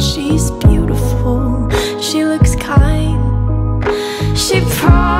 she's beautiful, she looks kind, she probably